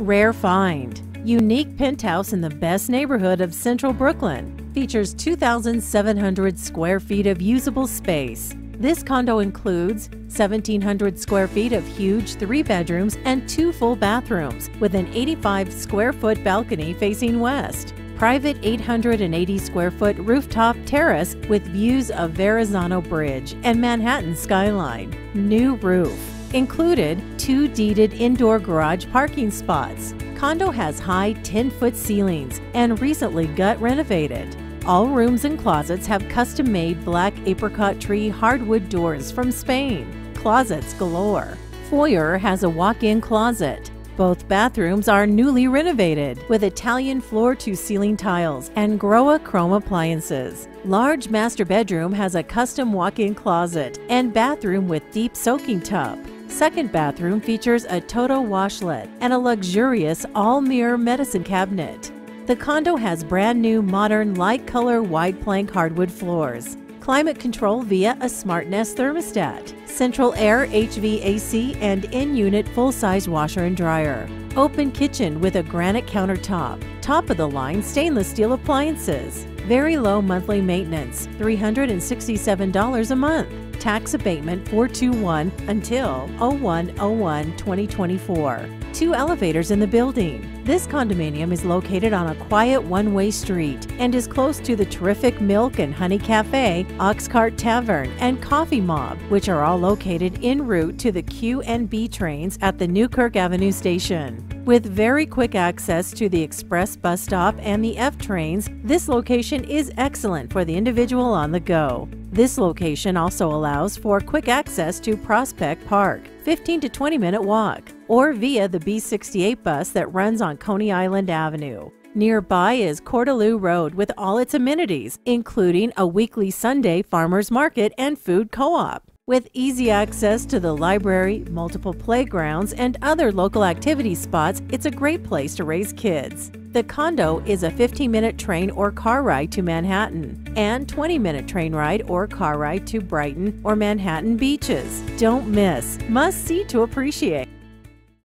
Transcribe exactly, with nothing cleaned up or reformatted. Rare find. Unique penthouse in the best neighborhood of central Brooklyn. Features two thousand seven hundred square feet of usable space. This condo includes seventeen hundred square feet of huge three bedrooms and two full bathrooms with an eighty-five square foot balcony facing west. Private eight hundred eighty square foot rooftop terrace with views of Verrazano Bridge and Manhattan skyline. New roof. Included two deeded indoor garage parking spots. Condo has high ten-foot ceilings and recently gut renovated. All rooms and closets have custom-made black apricot tree hardwood doors from Spain. Closets galore. Foyer has a walk-in closet. Both bathrooms are newly renovated with Italian floor-to-ceiling tiles and Grohe chrome appliances. Large master bedroom has a custom walk-in closet and bathroom with deep soaking tub. Second bathroom features a Toto washlet and a luxurious all-mirror medicine cabinet. The condo has brand new modern light color wide plank hardwood floors, climate control via a smart Nest thermostat, central air H V A C and in-unit full-size washer and dryer, open kitchen with a granite countertop, top-of-the-line stainless steel appliances, very low monthly maintenance, three hundred sixty-seven dollars a month, tax abatement four two one until oh one oh one twenty twenty-four. Two elevators in the building. This condominium is located on a quiet one-way street and is close to the terrific Milk and Honey Cafe, Oxcart Tavern, and Coffee Mob, which are all located en route to the Q and B trains at the Newkirk Avenue Station. With very quick access to the express bus stop and the F trains, this location is excellent for the individual on the go. This location also allows for quick access to Prospect Park, fifteen to twenty minute walk, or via the B sixty-eight bus that runs on Coney Island Avenue. Nearby is Cortelyou Road with all its amenities, including a weekly Sunday farmers market and food co-op. With easy access to the library, multiple playgrounds, and other local activity spots, it's a great place to raise kids. The condo is a fifteen minute train or car ride to Manhattan and twenty minute train ride or car ride to Brighton or Manhattan beaches. Don't miss, must see to appreciate.